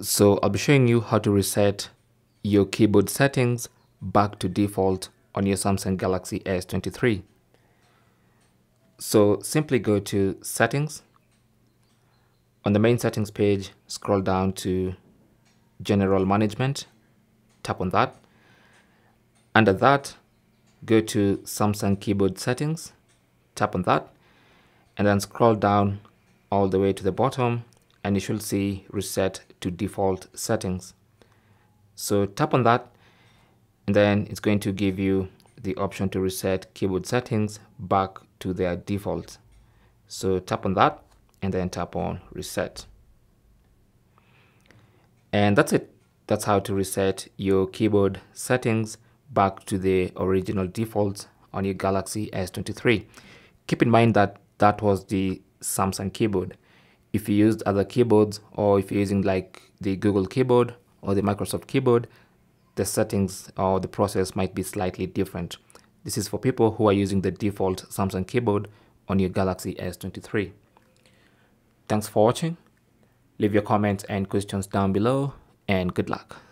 So I'll be showing you how to reset your keyboard settings back to default on your Samsung Galaxy S23. So simply go to Settings. On the main settings page, scroll down to General Management, tap on that. Under that, go to Samsung Keyboard Settings, tap on that, and then scroll down all the way to the bottom and you should see Reset to Default Settings. So tap on that and then it's going to give you the option to reset keyboard settings back to their default. So tap on that and then tap on Reset. And that's it. That's how to reset your keyboard settings back to the original defaults on your Galaxy S23. Keep in mind that that was the Samsung keyboard. If you used other keyboards or if you're using like the Google keyboard or the Microsoft keyboard, the settings or the process might be slightly different. This is for people who are using the default Samsung keyboard on your Galaxy S23. Thanks for watching. Leave your comments and questions down below and good luck.